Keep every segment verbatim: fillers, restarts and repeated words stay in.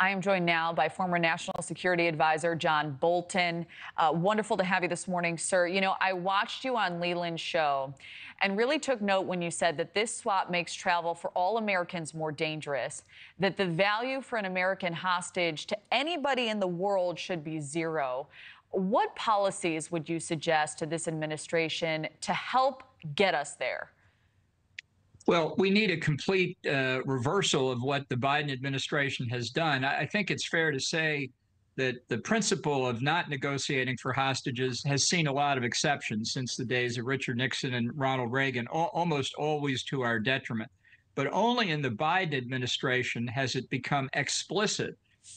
I am joined now by former National Security Advisor John Bolton. Uh, wonderful to have you this morning, sir. You know, I watched you on Leland's show and really took note when you said that this swap makes travel for all Americans more dangerous, that the value for an American hostage to anybody in the world should be zero. What policies would you suggest to this administration to help get us there? Well, we need a complete uh, reversal of what the Biden administration has done. I think it's fair to say that the principle of not negotiating for hostages has seen a lot of exceptions since the days of Richard Nixon and Ronald Reagan, al- almost always to our detriment. But only in the Biden administration has it become explicit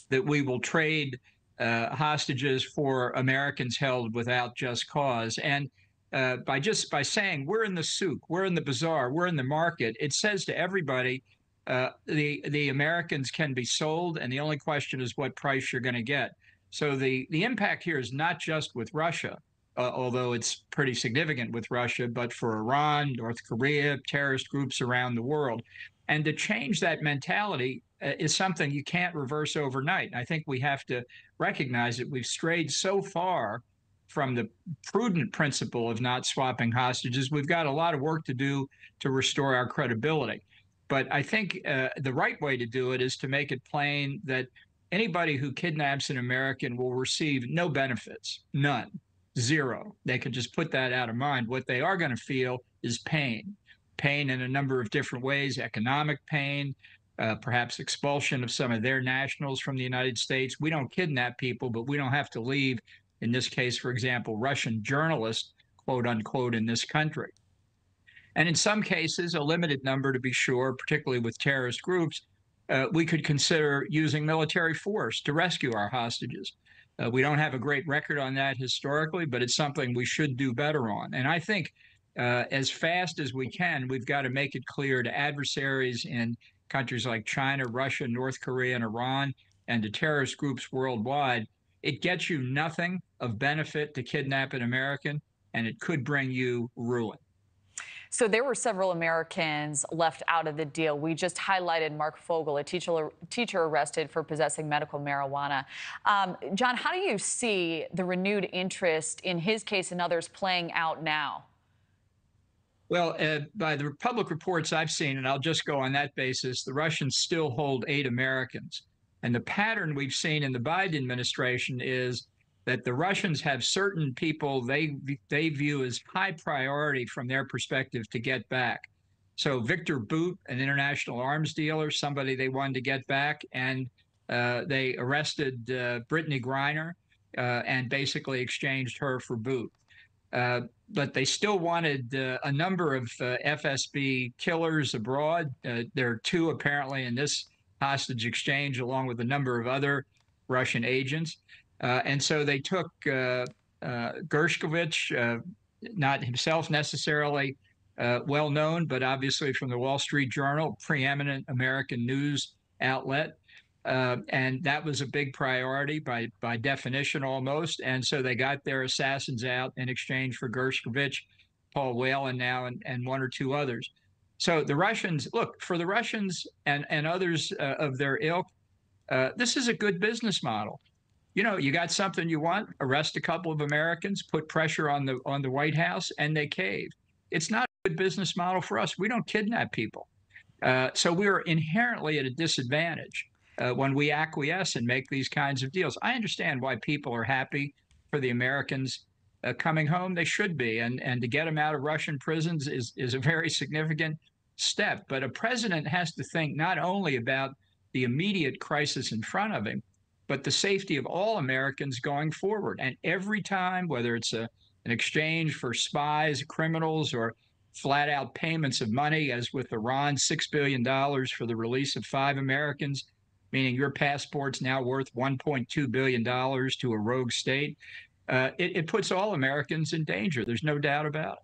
that we will trade uh, hostages for Americans held without just cause. And Uh, by just by saying we're in the souk, we're in the bazaar, we're in the market, it says to everybody uh, the the Americans can be sold, and the only question is what price you're going to get. So the the impact here is not just with Russia, uh, although it's pretty significant with Russia, but for Iran, North Korea, terrorist groups around the world. And to change that mentality uh, is something you can't reverse overnight. And I think we have to recognize that we've strayed so far from the prudent principle of not swapping hostages. We've got a lot of work to do to restore our credibility. But I think uh, the right way to do it is to make it plain that anybody who kidnaps an American will receive no benefits, none, zero. They could just put that out of mind. What they are going to feel is pain, pain in a number of different ways, economic pain, uh, perhaps expulsion of some of their nationals from the United States. We don't kidnap people, but we don't have to leave, in this case, for example, Russian journalists, quote unquote, in this country. And in some cases, a limited number to be sure, particularly with terrorist groups, uh, we could consider using military force to rescue our hostages. Uh, we don't have a great record on that historically, but it's something we should do better on. And I think uh, as fast as we can, we've got to make it clear to adversaries in countries like China, Russia, North Korea, and Iran, and to terrorist groups worldwide, it gets you nothing of benefit to kidnap an American, and it could bring you ruin. So there were several Americans left out of the deal. We just highlighted Mark Fogel, a teacher, teacher arrested for possessing medical marijuana. Um, John, how do you see the renewed interest in his case and others playing out now? Well, uh, by the public reports I've seen, and I'll just go on that basis, the Russians still hold eight Americans. And the pattern we've seen in the Biden administration is that the Russians have certain people they they view as high priority from their perspective to get back. So Victor Boot, an international arms dealer, somebody they wanted to get back, and uh, they arrested uh, Brittany Griner uh, and basically exchanged her for Boot. Uh, but they still wanted uh, a number of uh, F S B killers abroad. Uh, there are two apparently in this hostage exchange, along with a number of other Russian agents. Uh, and so they took uh, uh, Gershkovich, uh, not himself necessarily uh, well known, but obviously from the Wall Street Journal, preeminent American news outlet. Uh, and that was a big priority by, by definition almost. And so they got their assassins out in exchange for Gershkovich, Paul Whelan now, and, and one or two others. So the Russians, look, for the Russians and, and others uh, of their ilk, uh, this is a good business model. You know, you got something you want, arrest a couple of Americans, put pressure on the on the White House, and they cave. It's not a good business model for us. We don't kidnap people. Uh, so we are inherently at a disadvantage uh, when we acquiesce and make these kinds of deals. I understand why people are happy for the Americans uh, coming home. They should be. And, and to get them out of Russian prisons is, is a very significant step. But a president has to think not only about the immediate crisis in front of him, but the safety of all Americans going forward. And every time, whether it's a, an exchange for spies, criminals, or flat out payments of money, as with Iran, six billion dollars for the release of five Americans, meaning your passport's now worth one point two billion dollars to a rogue state, uh, it, it puts all Americans in danger. There's no doubt about it.